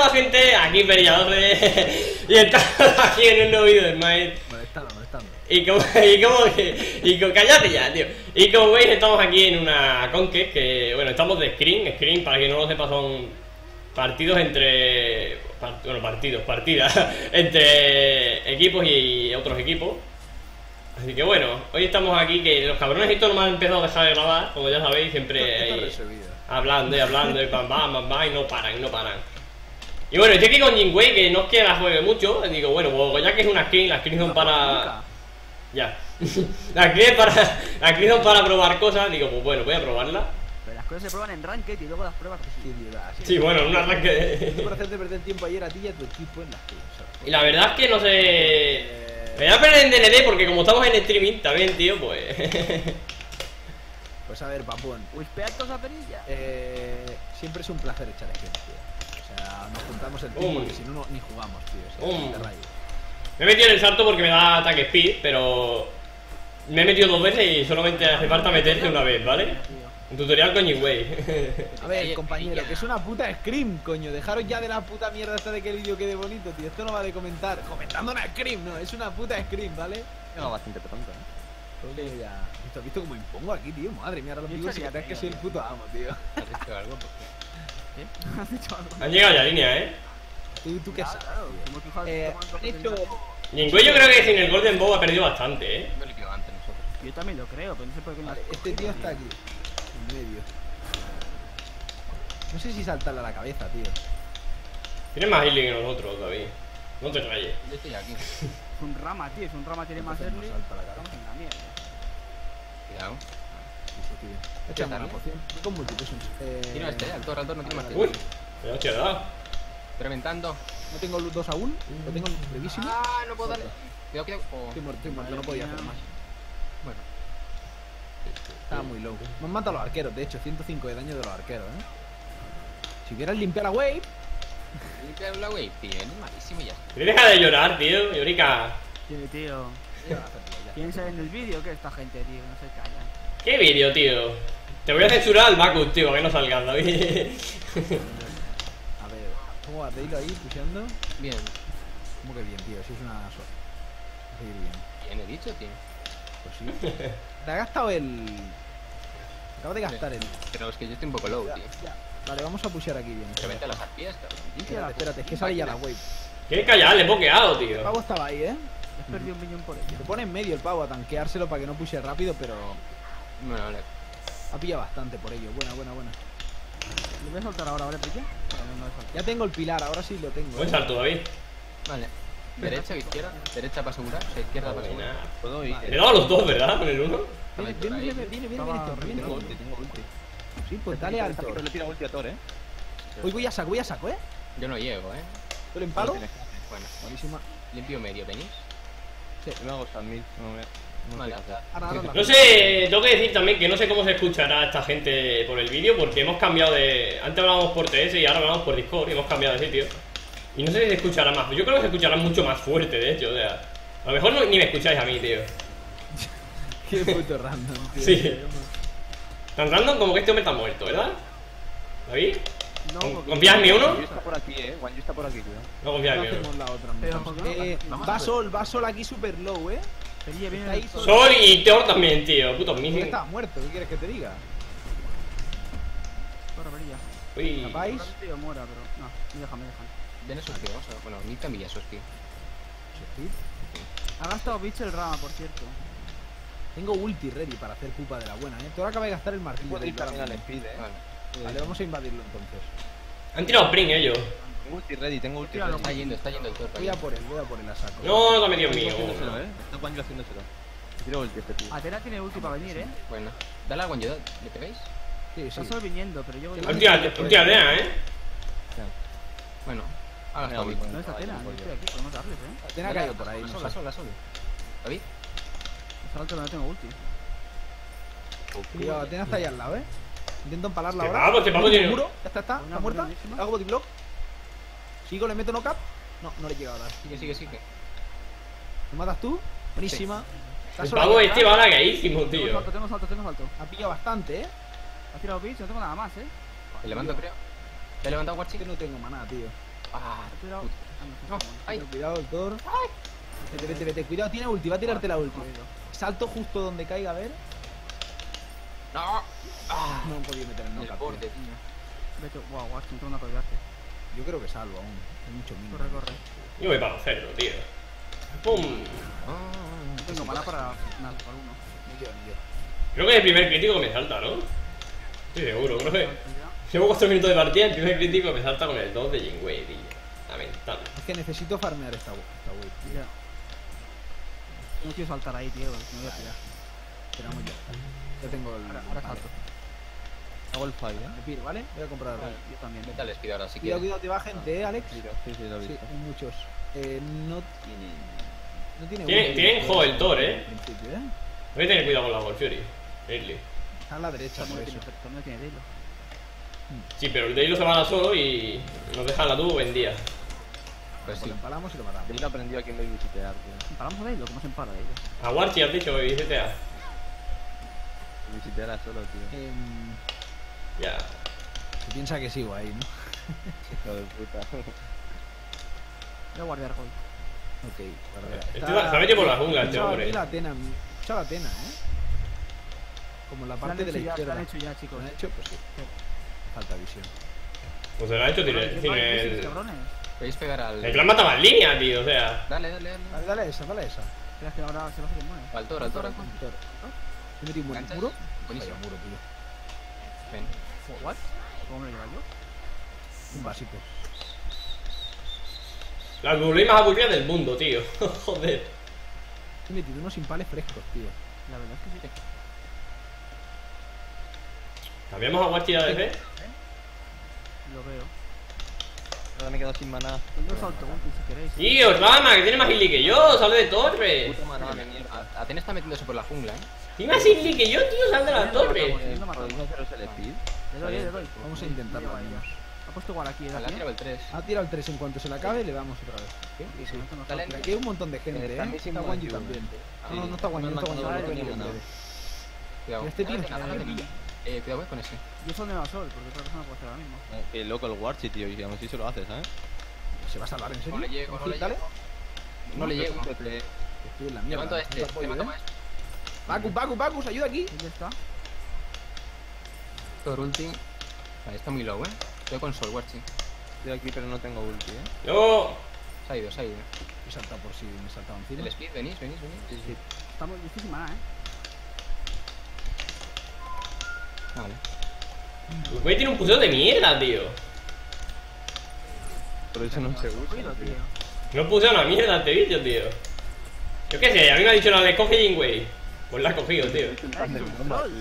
Hola gente, aquí Perilladorre y estamos aquí en un nuevo vídeo de MyEd. Molestando. Cállate ya, tío. Y como veis, estamos aquí en una conquest que, bueno, estamos de screen, para que no lo sepa, son partidos entre... partidas entre equipos y otros equipos. Así que bueno, hoy estamos aquí, que los cabrones estos no me han empezado a dejar de grabar, como ya sabéis, siempre ahí hablando y bam, y no paran. Y bueno, estoy aquí con Jing Wei, que no es que la juegue mucho. Digo, bueno, pues ya que es una skin, las skins son para... Ya. Las skins son para probar cosas. Digo, pues bueno, voy a probarla. Pero las cosas se pruban en ranked y luego las pruebas de... Sí, bueno, en una ranked... No hacerte perder tiempo ayer a ti y a tu equipo en las cosas. Y la verdad es que no sé... Me voy a perder en DND porque como estamos en streaming también, tío, pues... Pues a ver, papón. Uispeatos a perilla. Siempre es un placer echar gente, tío. Nos juntamos el team porque si no, ni jugamos, tío. Me he metido en el salto porque me da ataque speed, pero me he metido dos veces y solamente hace falta meterte una vez, ¿vale? Un tutorial con Jing Wei. A ver, compañero, que es una puta scream, coño. Dejaros ya de la puta mierda hasta de que el vídeo quede bonito, tío. Esto no va de comentar. Comentando una scream, no, es una puta scream, ¿vale? No, bastante pronto, ¿eh? ¿Has visto cómo impongo aquí, tío? Madre mía, ahora lo digo, si es que soy el puto amo, tío. ¿Has visto algo? Han llegado ya línea, ¿Tú qué sabes? Jing Wei, yo creo que sin el Golden Bow ha perdido bastante, Yo también lo creo, pero no sé por qué. Vale, este tío está aquí, en medio. No sé si saltarle a la cabeza, tío. Tiene más healing que nosotros, David. No te rayes. Yo estoy aquí. Es un Rama, tío, tiene más healing. Cuidado. Echa una poción. Con multiplications. Tiene una estrella, el Thor no tiene más estrella. Uy, me ha quedado. Experimentando. No tengo loot 2 aún, lo tengo brevísimo. Ah, no puedo darle. Estoy muerto, no podía hacer más. Bueno. Estaba muy low. Me han matado a los arqueros, de hecho, 105 de daño de los arqueros, Si quieres limpiar la wave. Limpiar la wave, tío, es malísimo ya. Deja de llorar, tío, Yorica. Tío. Piensa en el vídeo que esta gente, tío, no se calla. ¿Qué vídeo, tío? Te voy a censurar al Bacus, tío, para que no salgas, David. A ver, pongo a Dailo ahí, puseando. Bien. ¿Cómo que bien, tío? Si es una... Bien. ¿Bien he dicho, tío? Pues sí. Te ha gastado el... Acabo de gastar el... Pero es que yo estoy un poco low, tío. Vale, vamos a pusear aquí bien. Reventa las arpías, cabrón. Espérate, es que sale ya la wave. Quieres callar, le he pokeado, tío. El pavo estaba ahí, He perdido un millón por ello. Se pone en medio el pavo a tanqueárselo para que no pushe rápido, pero... Bueno, vale. Ha pillado bastante por ello. Buena. ¿Lo voy a soltar ahora, vale, pilla? No, ya tengo el pilar, ahora sí lo tengo. Buen salto, David. Vale. Derecha o izquierda. Derecha para asegurar, izquierda para asegurar. Puedo ir. Le he dado a los dos, ¿verdad? Con el uno. Viene. Tengo ulti. Sí, pues dale al Thor. Le tira ulti a Thor, Hoy voy a saco, Yo no llego, ¿Tú le empalo? Bueno, buenísima. Limpio medio, ¿venís? Sí. Me hago Sandmil, No sé, tengo que decir también que no sé cómo se escuchará esta gente por el vídeo, porque hemos cambiado de... Antes hablábamos por TS y ahora hablamos por Discord y hemos cambiado de sitio. Y no sé si se escuchará más, yo creo que se escuchará mucho más fuerte, de hecho, a lo mejor no, ni me escucháis a mí, tío. Qué puto random, tío. Sí. Tan random como que este hombre está muerto, ¿verdad? ¿David? No, ¿confías en mi uno? Wanyu está por aquí, Wanyu está por aquí, tío. No confías en mi uno. Va Sol aquí super low, Sol y Thor también, tío. Puto mismo. Estás muerto, ¿qué quieres que te diga? Uy. ¿Capáis? Tío, muera, pero... No, déjame. Ven esos, tío. Bueno, ni también esos, tío. Ha gastado bicho el Rama, por cierto. Tengo ulti ready para hacer pupa de la buena, Thor acaba de gastar el martillo. Puedo ir también al speed, Vale, vamos a invadirlo entonces. Han tirado pring ellos. Ulti ready, tengo ulti ready. Está yendo el Thor. Voy a por él a saco. No, lo metió mío. Está Wanyu haciéndoselo. Tiro ulti este tío. Athena tiene ulti para venir, Bueno, dale a Wanyu, ¿le pegáis? Sí, está solo viniendo, pero yo voy a... Ulti Athena, Bueno, ahora está bien. No es Athena, no estoy aquí, podemos darles, Athena ha caído por ahí. La sola. ¿David? Hasta alto no tengo ulti. Tío, Athena está ahí al lado, Intento empalarla ahora. Está muerta. Hago body block. ¿Sigo? ¿Le meto no-cap? No, no le he llegado a dar. Sigue. ¿Me matas tú? Buenísima. Sí. El pavo este va largadísimo, tío. Tengo salto. Ha pillado bastante, Ha tirado pitch, no tengo nada más, Le mando, creo. Te he levantado, Warchi. Que no tengo maná, tío. Cuidado. Ay. Cuidado, Thor. Vete, vete, vete. Cuidado, tiene ulti. Va a tirarte la ulti. Salto justo donde caiga, a ver. No. Ah, no he podido meter el knock-up. Vete, guau, guau, entró una colgarte. Yo creo que salvo aún. Hay mucho mínimo. Corre, corre. Yo voy para los cerdos, tío. ¡Pum! No tengo mala para nada, para uno. Ni yo, ni yo. Creo que es el primer crítico que me salta, ¿no? Estoy seguro, creo que... Llevo 4 minutos de partida, el primer crítico me salta con el 2 de Jing Wei, tío. Lamentable. Es que necesito farmear esta wave, tío. No quiero saltar ahí, tío, me voy a tirar. Esperamos ya. Ya tengo el... Ahora salto. Hago el fire, ¿eh? Piro, ¿vale? Voy a comprar el yo también. Vete al Speed ahora, si quieres. Cuidado, te va gente, ¿eh, Alex? Sí, lo he visto. Sí, muchos. No tienen... No tienen... Tienen juego el Thor, ¿eh? Voy a tener cuidado con la Warchi. Está a la derecha, por eso. No tiene Dailo. Sí, pero el Dailo se va solo y... Nos dejan la tubo en día. Pues sí. Lo empalamos y lo matamos. Dailo aprendió a quien lo iba a quitear, tío. ¿Empalamos a Dailo? ¿Cómo se empala Dailo? A Warchi has dicho, baby, CTA. Visiteará solo, tío. Ya. Se piensa que sigo ahí, ¿no? Hijo de puta. Voy a guardar gol. Ok, guardar. Se mete por la jungla, este hombre. La Athena, mucha la Athena, ¿eh? Como la parte de la izquierda. ¿Lo han hecho ya, chicos? ¿Lo han hecho? Pues sí. Falta visión. Pues se lo ha hecho, tiene el... Podéis pegar al... El plan mata más línea, tío, o sea... Dale, dale, dale. Dale esa, dale esa. Espera, que ahora se va a hacer el muro. Al Thor, al Thor. ¿Te metí un muro? Buenísimo. Muro, tío. Ven. ¿What? ¿Cómo me lo llevo yo? Un básico. La goblin más aburrida del mundo, tío. Joder. He metido unos impales frescos, tío. La verdad es que sí. ¿Cambiamos a Warchi de ADC? Lo veo. Ahora me he quedado sin maná. Tengo salto, si queréis. Tío, Rama, que tiene más hilly que yo. Sale de torre. Puta maná, de mierda. Athena está metiéndose por la jungla, eh. Tiene más inli que yo, tío, sal de la torre. Vamos a intentarlo, amigos. Ha puesto igual aquí, ha tirado el 3. Ha tirado el 3, en cuanto se le acabe, le damos otra vez. Sí. Aquí hay un montón de gente, ¿eh? Está Wanyu también. No, no está Wanyu, no está Wanyu. Cuidado. Este tío está aquí. Cuidado con ese. Yo soy de Basol, porque otra persona puede hacer ahora mismo. Qué loco el Warchi, tío, y aún así se lo hace, ¿sabes? Se va a salvar, ¿en serio? No le llego, no le llego. No le llego. Estoy en la mierda. Levanto a este, levanto a este. Baku, Baku, Baku, ayuda aquí. ¿Dónde está? Thor ulti. Vale, está muy low, eh. Estoy con Sol, Warchi. Estoy aquí, pero no tengo ulti, eh. ¡No! Se ha ido, se ha ido. He saltado por si me he saltado encima. El speed, venís, venís, venís. Sí, sí. Está muy difícil, maná, eh. Vale. El güey tiene un puseo de mierda, tío. Por eso no se usa, tío. No puseo una mierda este vídeo, tío. Yo qué sé, a mí me ha dicho la de coge Jing Wei. Pues la has cogido, tío. ¿No sabes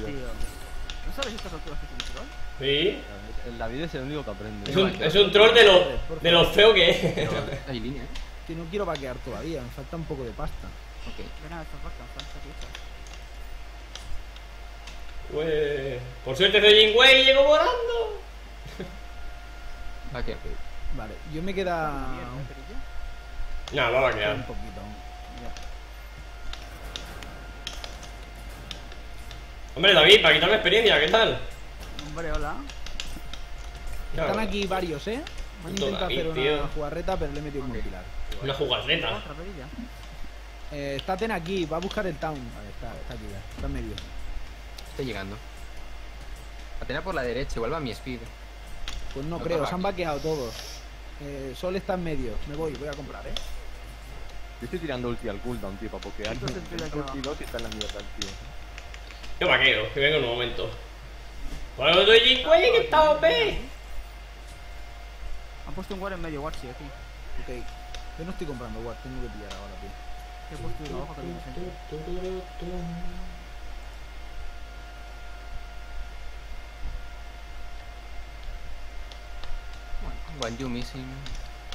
estas alturas que es un troll? Sí. En la vida es el único que aprende. Es un troll de lo feo que es. Hay línea, eh. Que no quiero vaquear todavía, me falta un poco de pasta. Ok. Nada, estas vacas, falta pizza. Pues... Por suerte soy Jing Wei y llego volando. Vaquea. Vale, yo me queda... No, va a vaquear. Un poquito. Hombre, David, para quitarme experiencia, ¿qué tal? Hombre, hola. Están aquí varios, ¿eh? Me han intentado hacer una jugarreta, pero le he metido un pilar. ¿Una jugarreta? Está Athena aquí, va a buscar el town. Vale, está aquí ya, está en medio. Estoy llegando. Athena por la derecha, igual va a mi speed. Pues no creo, se han vaqueado todos. Sol está en medio, me voy a comprar, ¿eh? Yo estoy tirando ulti al cooldown, tío, para pokear. Ulti 2 y está en la mierda, tío. Yo vaqueo, que vengo en un momento. Por algo soy Jing Wei, que está OP. Han puesto un guard en medio, Warchi, aquí. Ok. Yo no estoy comprando guard, tengo que pillar ahora, tío. He puesto una hoja también. Wanyu missing.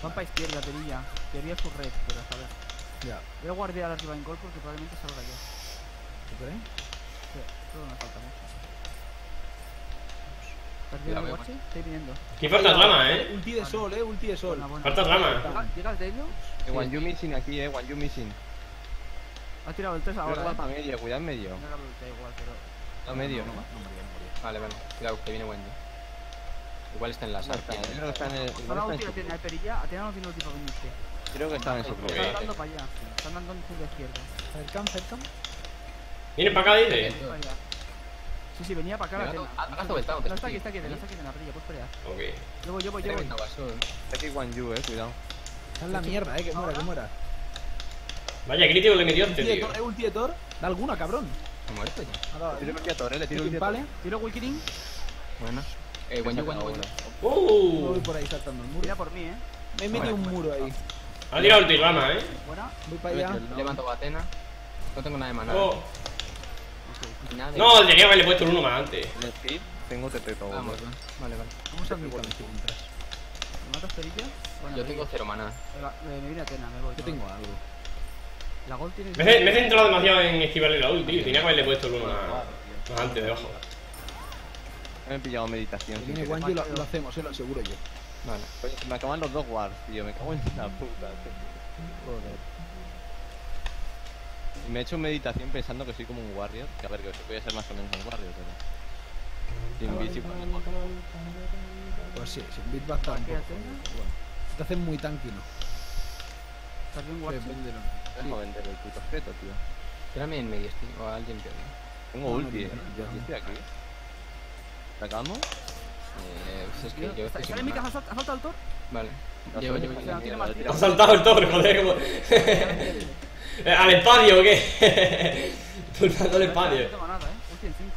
Van para izquierda, Terilla. Quería su red, pero a saber. Ya. Voy a guardear arriba en gol porque probablemente salga yo. ¿Tú crees? Todo me falta mucho. ¿Perdido? Estoy viniendo. Aquí falta Rama, eh. Ulti de Sol, ulti de Sol. Falta Rama. ¿Llegas de ello? Wanyu missing aquí, Wanyu missing. Ha tirado el 3 ahora. Va para medio, cuidado en medio. No la pregunté igual, pero. A medio, ¿no? Vale, cuidado, que viene Wanyu. Igual está en la sala. No está en el. No tiene perilla. Athena no tiene un tipo de inicio. Creo que está en su propio. Están andando para allá. Están andando en su izquierda. Cercan, cercan. Miren para acá, dile. Sí, venía para acá. Has aventado. No está aquí, está aquí. No está aquí en la perilla. Puedes pelear. Ok. Luego yo voy, yo voy. Está aquí Wanyu, cuidado. Está en la mierda, que muera, que muera. Vaya crítico le metió antes, tío. ¿Es ulti de Thor? Da alguna, cabrón. Ha muerto ya. Tiro ulti a Thor, le tiro ulti a Thor. Vale, tiro Wikiring. Bueno. Wanyu, Wanyu. Voy por ahí saltando el muro. Mira por mí, me he metido un muro ahí. Ha tirado ulti, Rama, Bueno, voy para allá. Levanto a Athena. No tengo nada de maná. No, tenía que haberle puesto el uno más antes. Tengo TP todo. Vale, vale. Vamos a ver cuál es tu contra. ¿Me matas perilla? Yo tengo cero maná. Me viene Athena, me voy. Yo tengo algo. La gol tiene... Me he centrado demasiado en esquivarle la ulti, tenía que haberle puesto el uno más antes, debajo. Me he pillado meditación. Tiene Wanyu y lo hacemos, lo aseguro yo. Vale. Pues me acaban los dos Warchi, tío, me cago en la puta. Joder. Me he hecho meditación pensando que soy como un warrior. Que a ver, que voy a ser más o menos un warrior, pero... Sin beat pues sí, sin beat va a estar un poco. Te hacen muy tanky, ¿no? Estás bien guapo. Deja vender el puto objeto, tío. Espérame en medio, tío, o a alguien peor. Tengo ulti, yo estoy aquí. ¿Te acabamos? Pues es que yo estoy... ¿Sale mi caja? ¿Has saltado el Thor? Vale. Has saltado el Thor, joder. ¿Al espacio o qué? Pulsando el espacio. No tengo nada, Ulti en 5.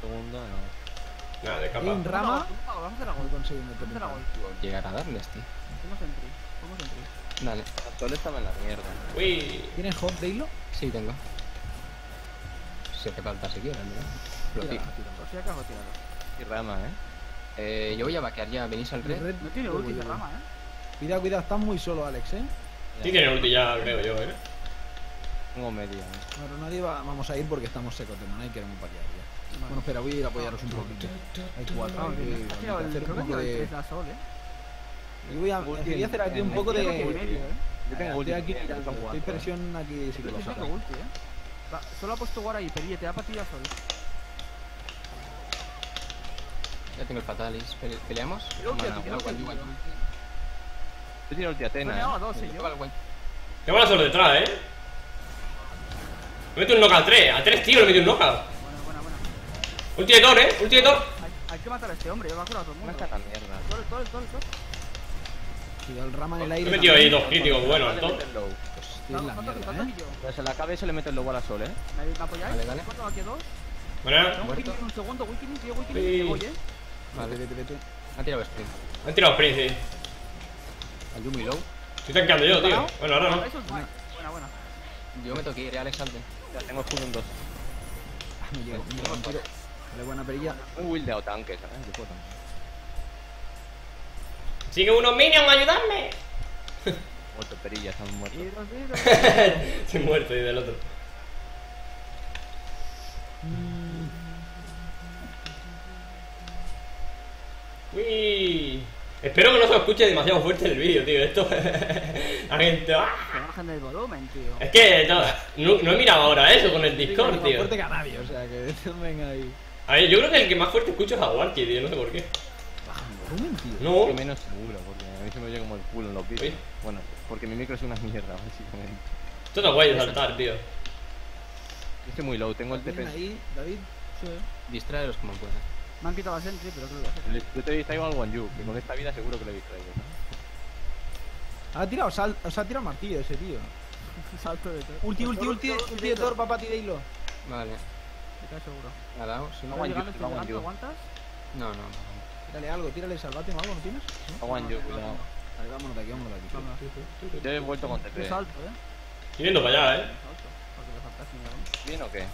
Segunda, no. Nada, de capa. En Rama. Vamos a hacer la gol. Vamos a hacer la gol. Llegar a darles, tío. Vamos a entrar. Vamos a entrar. Dale. Actual estaba en la mierda. Uy. ¿Tienes Hog, Dailo? Sí, tengo. Si hace falta siquiera, ¿no? Lo tiro. Si acaso, tíralo. Y Rama, yo voy a vaquear ya. Venís al red. No tiene ulti de Rama, Cuidado, cuidado. Estás muy solo, Alex, Sí tiene ulti ya, creo yo, Tengo media, Pero nadie va... Vamos a ir porque estamos secos de maná y queremos paquear ya. Vale. Bueno, espera, voy a ir a apoyaros un poquito. Hay cuatro. Quería hacer aquí un poco de... Yo tengo ulti aquí. Hay presión aquí psicológica. Solo ha puesto War ahí, Perilla, te da patilla solo. Ya tengo el Fatalis. ¿Peleamos? Yo tiro ulti a Athena. Qué buena suerte detrás, Me meto un knockout a 3. A 3 tíos le metí un knockout. Buena. Ulti de Thor, Ulti de Thor. Hay que matar a este hombre, yo me he curado a todo el mundo. Me está tan mierda. Thor. Tío, el Rama en el aire. He metido ahí dos críticos buenos, al Thor. Hostia, la mierda, Pero se la cabeza le mete el lobo a la sol, ¿Me apoyáis? Vale. ¿Cuánto aquí a 2? Bueno. Un segundo, Wikining, tío, Wikining. Voy, Vale, vete. Han tirado sprint. Han tirado sprint, sí. Al Yumi Low. Estoy tanqueando yo, tío. Bueno, ahora no. Buena. Yo me toqué, iré a Alex antes. Ya tengo escudo en 2. Me llevo, Vale, buena perilla. Un wildeado tanque, ¿sabes? Yo puedo tanque. ¡Sigue unos minions a ayudarme! Muerto, perilla, están muertos. Estoy muerto, y del otro. Uy. Espero que no se escuche demasiado fuerte el vídeo, tío. Esto... La gente... ¡Ah! Bajan el volumen, tío. Es que no he mirado ahora eso con el Discord, tío. Más fuerte que a nadie, o sea, que venga ahí. A ver, yo creo que el que más fuerte escucho es a Warchi, tío. No sé por qué. Bajan el volumen, tío. No. Porque menos seguro, porque a mí se me oye como el culo en los vídeos. Bueno, porque mi micro es una mierda, básicamente. Esto está guay de saltar, tío. Estoy muy low, tengo el TP. Ahí, David, distráelos como puedas. Me han quitado la sentry, pero creo que lo hace. Yo te he distraído al Wanyu, que con esta vida seguro que lo he distraído. Os ha tirado martillo ese tío. Salto de Thor. Ulti de Thor, papá, tireilo. Vale. Está seguro. Ha dado, si no Wanyu, ¿te aguantas? No. Tírale algo, tírale salvate o algo, ¿no tienes? A Wanyu, cuidado. Vale, vámonos de aquí, Yo he vuelto con TP. Salto, Estoy yendo para allá, ¿Bien o qué? A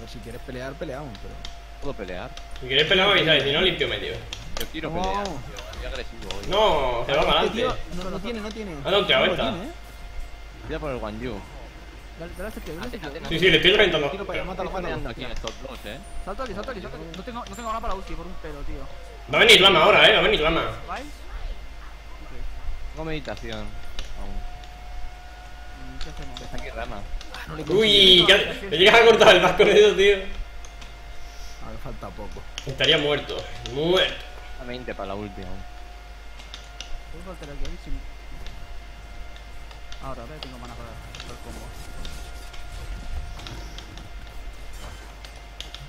ver, si quieres pelear, peleamos, pero... ¿Puedo pelear? Si queréis pelear me avisáis, si no limpio medio. Yo quiero pelear, tío, agresivo hoy. No, se va para adelante. No tiene. Ah, no, te aguanta. Voy a por el Wanyu. Dale, sí, le estoy reventando. Tiro para allá, mátalo aquí en estos dos, Salta aquí. No tengo nada para ulti por un pelo, tío. Va a venir Lama ahora, va a venir Lama. ¿Vais? Tengo meditación aún. ¿Qué hacemos? Está aquí Rama. Uy, te llegas a cortar el vasco de eso, tío. falta poco. Estaría muerto, muerto. A 20 para la última. Ahora, a ver, tengo mana para el combo.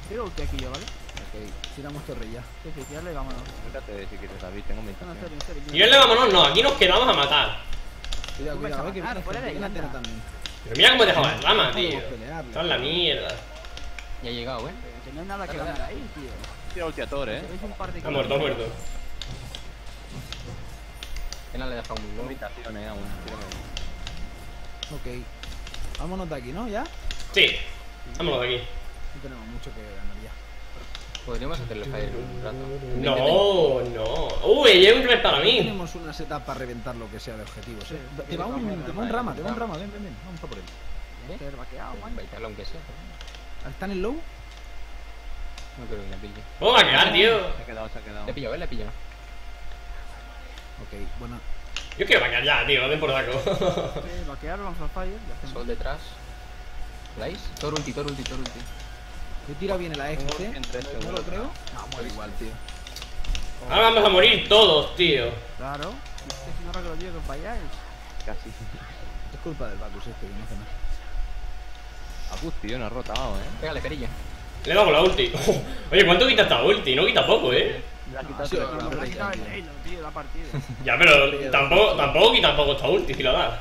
Quiero ulti aquí yo, ¿vale? Ok, tiramos torrilla. Sí, tirarle y vámonos. Espérate si quieres, David, tengo mi intención. Tirarle, vámonos, no, aquí nos quedamos a matar. Cuidado, cuidado, que la tierra también. Pero mira cómo he dejado la rama, tío. Está en la mierda. Ya he llegado, que no hay nada que ganar ahí, tío. Tira ulti a Thor, Está muerto, muerto. Athena le deja un invitación, aún. Ok. Vámonos de aquí, ¿no? ¿Ya? Sí. Vámonos de aquí. No tenemos mucho que ganar ya. Podríamos hacerle fire un rato. No, no. Uy, llevo un red para mí. Tenemos una setup para reventar lo que sea de objetivos, Te va un rama, ven, ven. Vamos a por él. Ser vaqueado, man. Baitarlo aunque sea. ¿Está en el low? No creo que la pille. ¡Oh, va a quedar, tío! Se ha quedado, se ha quedado. Le pillo, le pillo. Ok, bueno. Yo quiero vaquear ya, tío, ven por saco. Vaquear, vamos al fire. Sol detrás. ¿Veis? Thor ulti, Thor ulti, Thor ulti. Yo tiro bien el AX, ¿no lo creo? No, muere igual, tío. Ahora vamos a morir todos, tío. Claro. Si no recuerdo, tío, que os vayáis. Casi. Es culpa del Bacus este, que no hace nada. Bacus, tío, no ha rotado, Pégale, perilla. Le he dado la ulti. Oye, ¿cuánto quita esta ulti? No quita poco, La ha quitado el Dailo, tío, la partida. Ya, pero tampoco quita poco esta ulti, si la das.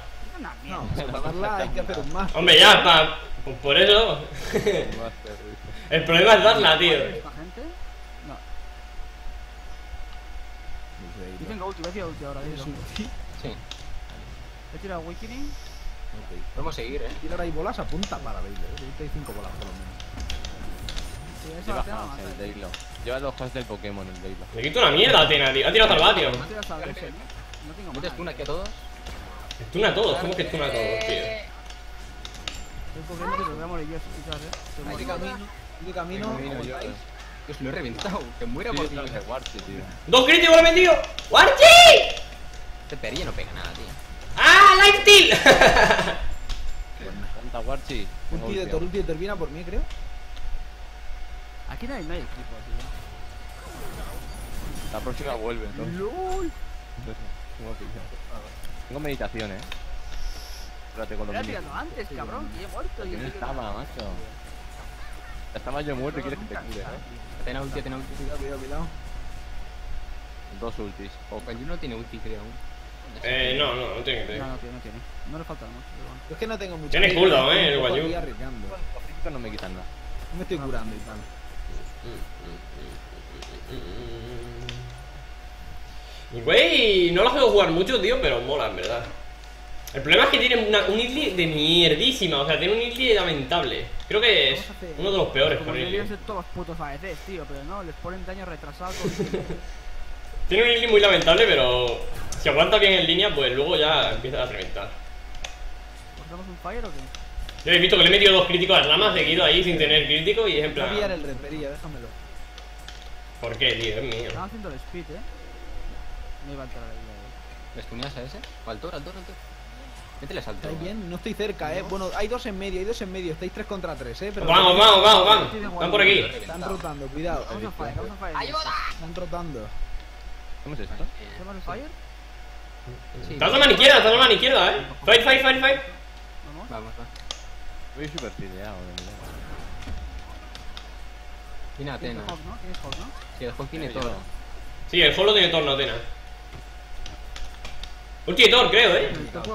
No, para darla hay que hacer un más. Hombre, ya, pues por eso. El problema es darla, tío. No. Yo tengo ulti, voy a tirar ulti ahora, tío. Sí. Voy a tirar awakening. Vamos a seguir, Y ahora hay bolas a punta para Dailo. Hay 5 bolas por lo menos. Lleva el Daylock. Lleva los hosts del Pokémon el Daylock. Me quito una mierda, Athena, tío. Ha tirado salvatio. ¿Mete stun aquí a todos? ¿Stun a todos? ¿Cómo que stun a todos, tío? El Pokémon que te voy a morir yo, quizás, De camino, yo se lo he reventado. Que muera por ti. Warchi, tío. ¡Dos críticos lo he vendido! ¡Warchi! Este perilla no pega nada, tío. ¡Ah! ¡Life Steal! Tanta Warchi. Un tío de turbina por mí, creo. Aquí no hay equipo, tío. La próxima vuelve, entonces. ¡Lol! Tengo meditación, Espérate con los míos. Estaba tirando antes, cabrón, que he muerto. Yo estaba, macho. Estaba yo muerto y quieres que te cure, Athena ulti, Athena ulti. Cuidado, cuidado, cuidado. Dos ultis. Yo no tiene ulti, creo, aún. No, no, no tiene. No, no tiene, no tiene. No le falta mucho. Es que no tengo mucho. Tiene cooldown, el Wanyu. Los fritos no me quitan nada. No me estoy curando y tal. Güey, no la juego jugar mucho, tío, pero mola, en verdad. El problema es que tiene un idli de mierdísima, o sea, tiene un idli lamentable. Creo que es uno de los peores con idli. Deberían ser todos los putos ADCs, tío, pero no, les ponen daño retrasado. Tiene un idli muy lamentable, pero si aguanta bien en línea, pues luego ya empieza a reventar. ¿Cortamos un fire o qué? Yo he visto que le he metido dos críticos a las ramas, seguido ahí sin tener crítico y es en plan... Voy a pillar el reperilla, déjamelo. ¿Por qué, tío? Es mío. Estaba haciendo el speed, No iba a entrar ahí. ¿Les tuneas a ese? Al Thor, al Thor, al Thor. Métele salto. Está bien, no estoy cerca, Bueno, hay dos en medio, estáis 3 contra 3, Pero vamos, vamos, vamos, vamos. Van por aquí. Están rotando, cuidado. Vamos a fire, vamos a fire. ¡Ayuda! Están rotando. ¿Cómo es esto? ¿Estamos en fire? Estás a mano izquierda, estás a mano izquierda, Fight, fight, fight, fight. Vamos, vamos. Voy super fideado, Tiene Athena. ¿Tienes Hog, no? Sí, el Hog tiene Torna. Sí, el Hog lo tiene Torna, Athena. Ulti de Thor, creo,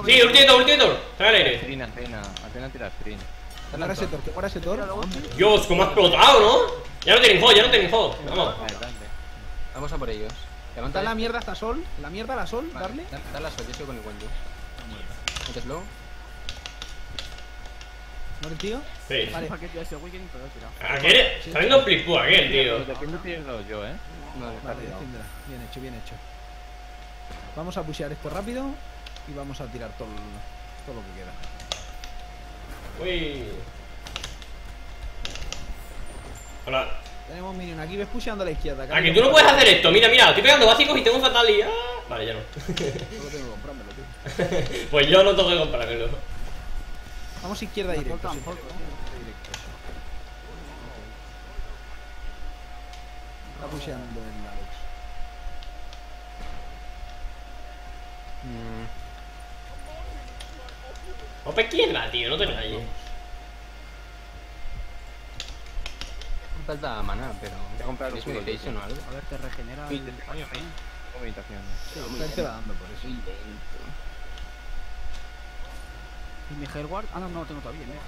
Sí, ulti de Thor, ulti de Thor. Traga el aire. Screen, Athena. Athena tira screen. Guarda ese Thor, guarda ese Thor. Dios, como ha explotado, ¿no? Ya no tienen Hog, ya no tienen Hog. Vamos. Vamos a por ellos. Levanta la mierda hasta Sol. La mierda a la Sol, darle. Dale a Sol, yo sigo con el Wanyu. Metes low. ¿No eres tío? Sí. Vale, paquete ese weekend, pero lo he tirado. Está viendo flipú aquel, tío. Lo tengo tirado yo, Vale, vale, bien hecho, bien hecho. Vamos a pushear esto rápido y vamos a tirar todo lo que queda. Uy. Hola. Tenemos minion aquí, ves pusheando a la izquierda. Ah, que tú no puedes hacer esto, mira, mira, estoy pegando básicos y tengo un fatalidad. Vale, ya no. Solo tengo que comprármelo, tío. Pues yo no tengo que comprármelo. Vamos izquierda directo. Está pusheando el Alex. Ope, ¿quién va, tío? No te veo allí. Falta maná, pero... Voy a comprar un culo, tío. A ver, te regenera... Uy, te tengo meditación. Sí, te va dando por eso. ¿Y mi Hellguard? Ah, no, no lo tengo todavía, ¿eh?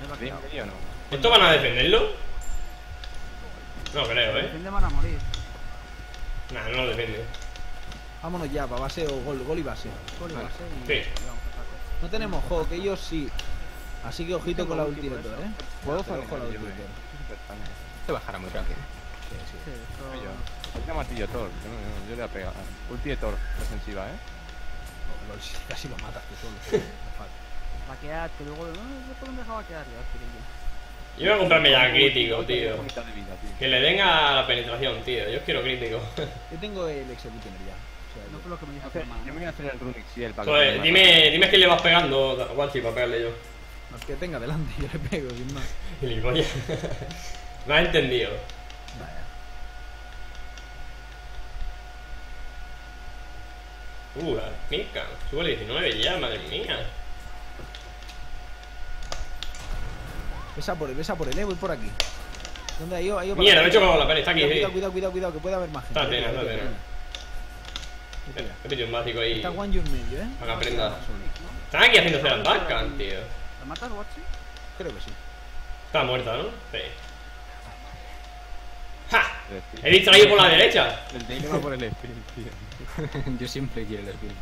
¿Me he vaqueado? No. ¿Esto van a defenderlo? No creo, ¿eh? Defiende, van a morir. Nah, no lo defiende. Vámonos ya, para base o gol, gol y base. Gol y base y... Sí. No tenemos Hog, ellos sí. Así que ojito con la ulti de Thor, ¿eh? Puedo jugar con la ulti de Thor. Te bajará muy rápido. Sí, sí. Yo martillo Thor, yo le voy a pegar. Ulti de Thor, defensiva, ¿eh? Casi lo matas tú solo. Vaquear, que luego... No me deja vaquear ya. Yo voy a comprarme ya crítico, tío. Que le den a la penetración, tío. Yo quiero crítico. Yo tengo el Executioner ya. No por lo que me dijo Rama. Yo me voy a hacer el Runix y el paquete. Dime que le vas pegando, Warchi, para pegarle yo. Los que tenga delante, yo le pego, sin más. El coño. Me has entendido. Vaya. Mica, subo el 19 ya, madre mía. Besa por él, voy por aquí. ¿Dónde ha ido? Ha ido para... Mierda, me he hecho la pared, está aquí. Cuidado, que puede haber más gente. Está Athena, está Athena. He pedido un básico ahí. Está Wanyu en medio, ¿eh? Para que aprenda. Están aquí haciéndose las vacas, tío. ¿La matas, Warchi? Creo que sí. Está muerta, ¿no? Sí. ¡Ja! He visto ahí por la derecha. El Dailo va por el sprint, tío. Yo siempre quiero el sprint.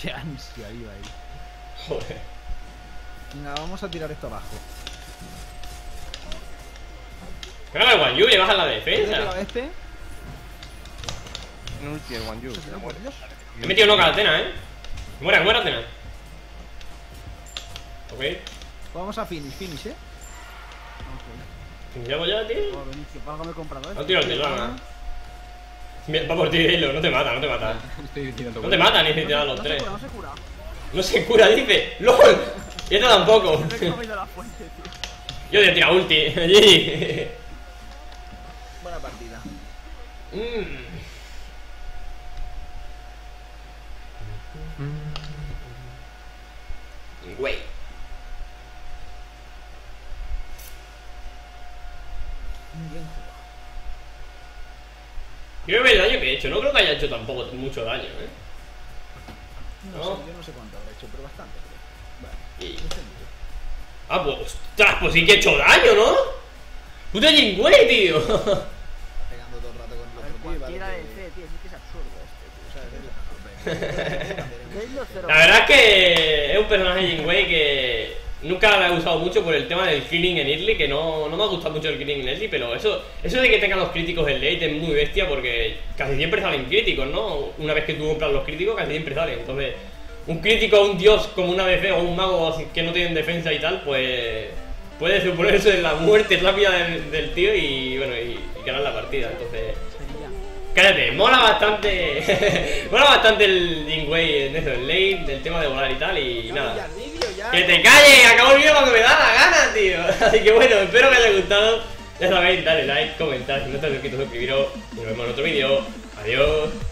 Qué ansia iba ahí. Joder. Venga, vamos a tirar esto abajo. Claro, el Wanyu le baja la defensa. ¿Este? No ulti el Wanyu. He metido loca a Athena, ¿eh? Muera Athena. Ok. Vamos a finish, ¿eh? ¿Finishamos ya, tío? Págame comprador. No tiro el telón, ¿eh? Va por ti, Daylo. No te mata. No te mata ni si te dan los tres. No se cura, dice. ¡Lol! Y esta tampoco. Yo de tira ulti. Allí. Buena partida. Güey. Quiero ver el daño que he hecho. No creo que haya hecho tampoco mucho daño, ¿eh? No sé, yo no sé cuánto habrá hecho, pero bastante, creo. Vale. Y... Ah, pues, ostras, pues sí que he hecho daño, ¿no? ¡Puta Jing Wei, tío! Está pegando todo el rato con el cuerpo. Cualquiera de fe, tío, es que es absurdo este, tío. La verdad es que es un personaje Jing Wei que nunca me ha gustado mucho por el tema del killing en early, que no me ha gustado mucho el killing en early, pero eso de que tengan los críticos en late es muy bestia porque casi siempre salen críticos, ¿no? Una vez que tú compras los críticos casi siempre salen, entonces un crítico, un dios como una ADC o un mago que no tienen defensa y tal, pues puede suponerse la muerte rápida del tío y bueno, y ganar la partida, entonces... Cállate, mola bastante el Jing Wei en eso, el late, del tema de volar y tal, y nada. ¡Que te calles! Acabo el vídeo cuando me da la gana, tío. Así que bueno, espero que os haya gustado. Ya sabéis, dale like, comentad, si no estáis suscritos, suscribiros. Nos vemos en otro vídeo. Adiós.